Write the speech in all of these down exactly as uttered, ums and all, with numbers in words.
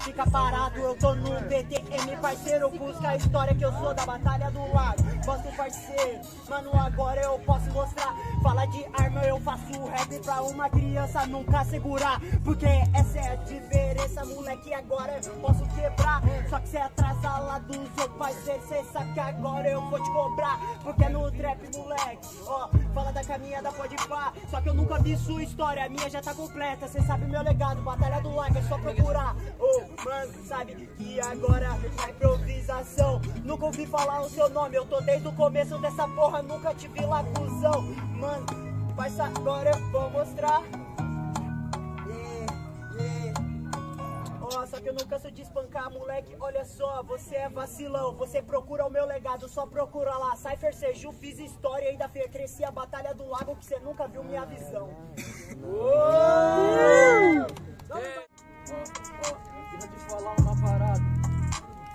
fica parado, eu tô no B T M, parceiro, busca a história que eu sou da Batalha do Lago. Posso parceiro, mano, agora eu posso mostrar. Fala de arma, eu faço rap pra uma criança nunca segurar. Porque essa é a diferença, moleque, agora eu posso quebrar. Só que cê atrasa lá dos outros, parceiro, cê sabe que agora eu vou te cobrar. Porque é no trap, moleque, ó, fala da caminhada, pode pá. Só que eu nunca vi sua história, a minha já tá completa. Cê sabe meu legado, Batalha do Lago, é só procurar. Oh, mano, sabe que agora é improvisação. Nunca ouvi falar o seu nome, eu tô desde o começo dessa porra, nunca te vi lá, cuzão. Mano, parça, agora eu vou mostrar. Só que eu não canso de espancar, moleque, olha só, você é vacilão, você procura o meu legado, só procura lá, Cypher Seju, fiz história, ainda cresci a Batalha do Lago, que você nunca viu minha visão. Uou! É. Ó, ó, eu te falar uma parada,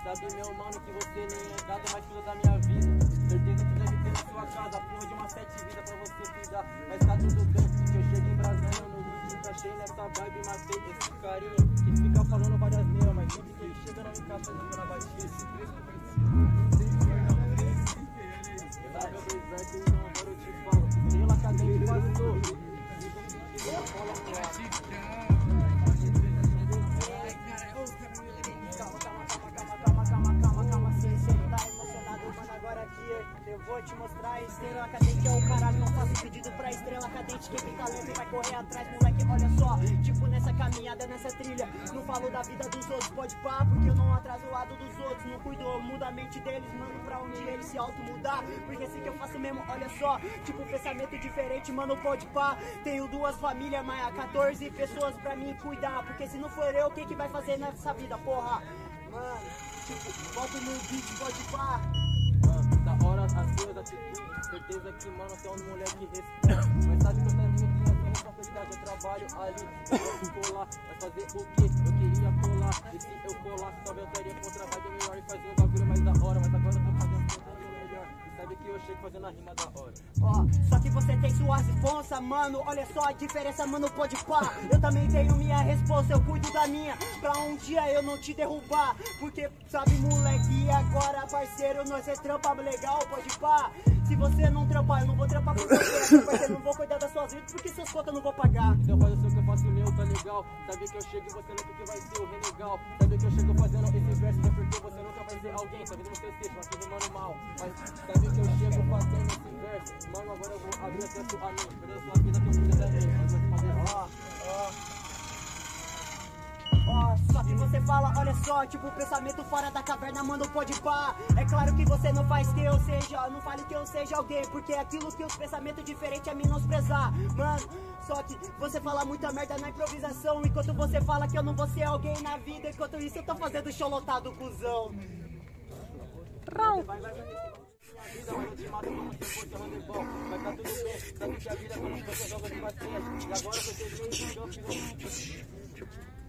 sabe meu mano que você nem é dado, mas tudo da minha vida, certeza que deve ter na sua casa, porra de uma sete vida pra você cuidar, mas tá tudo bem, que eu chego em Brasília, no achei nessa vibe, matei esse carinho que fica falando várias meias, mas sempre que ele chega não encaixa na batida. Esse preço não precisa. Sabe, eu não agora eu te falo. Sei lá, cadê que passou? Calma, calma, calma, calma, calma, calma, calma. Se você tá emocionado, mano, agora aqui eu vou te mostrar a estrela cadente. É o caralho, não faço pedido pra estrela cadente. Quem tem talento vai correr atrás, moleque. Olha só, tipo nessa caminhada, nessa trilha, não falo da vida dos outros, pode pá, porque eu não atraso o lado dos outros, não cuido, eu mudo a mente deles, mano, pra onde eles se auto-mudar, porque assim que eu faço mesmo, olha só, tipo pensamento diferente, mano, pode pá, tenho duas famílias, mas quatorze pessoas pra mim cuidar, porque se não for eu, o que que vai fazer nessa vida, porra? Mano, tipo, bota no beat, pode pá. Mano, da hora as suas atitudes, certeza que, mano, você é um moleque respeito, mas sabe que eu também tenho responsabilidade, eu trabalho ali, eu posso colar, mas fazer o que eu queria colar, e se eu colasse, talvez eu estaria com um trabalho melhor e fazia um bagulho mais da hora, mas agora eu tô fazendo um trabalho melhor, e sabe que eu chego fazendo a rima da hora. Ó, oh, só que você tem sua responsa, mano, olha só a diferença, mano, pode pá, eu também tenho minha responsa, eu cuido da minha, pra um dia eu não te derrubar, porque sabe moleque, agora parceiro, nós é trampa legal, pode pá. Se você não trampar, eu não vou trampar com você, parceiro, não vou cuidar das suas vidas, porque suas contas eu não vou pagar. Então faz o seu que eu faço o meu, tá legal. Sabe que eu chego e você nunca que vai ser o rei legal. Sabe que eu chego fazendo esse verso, é porque você nunca vai ser alguém. Talvez você seja, mas tudo mano mal. Mas sabe que eu chego fazendo esse verso, mano, agora eu vou abrir acesso a mim. Perder a sua vida que eu cuido da minha. Ó, ó. Oh, só que você fala, olha só, tipo pensamento fora da caverna, mano, pode pá. É claro que você não faz que eu seja, não fale que eu seja alguém, porque é aquilo que os pensamentos diferentes é menosprezar, mano. Só que você fala muita merda na improvisação, enquanto você fala que eu não vou ser alguém na vida, enquanto isso eu tô fazendo show lotado, cuzão. Vai, vai, vai. A vida eu te mato como se fosse handebol, mas tá tudo bem, sabe que a vida é como se fosse jogo de batalha, e agora você tem que